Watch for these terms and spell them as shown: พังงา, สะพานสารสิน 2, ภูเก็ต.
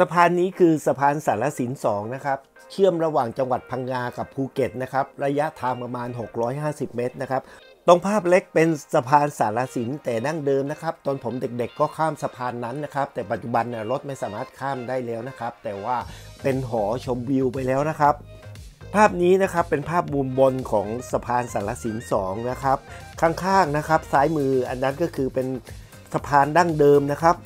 สะพานนี้คือสะพานสารสิน 2 นะครับเชื่อมระหว่างจังหวัดพังงากับภูเก็ตนะครับระยะทางประมาณ650เมตรนะครับตรงภาพเล็กเป็นสะพานสารสินแต่ดั้งเดิมนะครับตอนผมเด็กๆก็ข้ามสะพานนั้นนะครับแต่ปัจจุบันเนี่ยรถไม่สามารถข้ามได้แล้วนะครับแต่ว่าเป็นหอชมวิวไปแล้วนะครับภาพนี้นะครับเป็นภาพมุมบนของสะพานสารสิน 2 นะครับข้างๆนะครับซ้ายมืออันนั้นก็คือเป็นสะพานดั้งเดิมนะครับ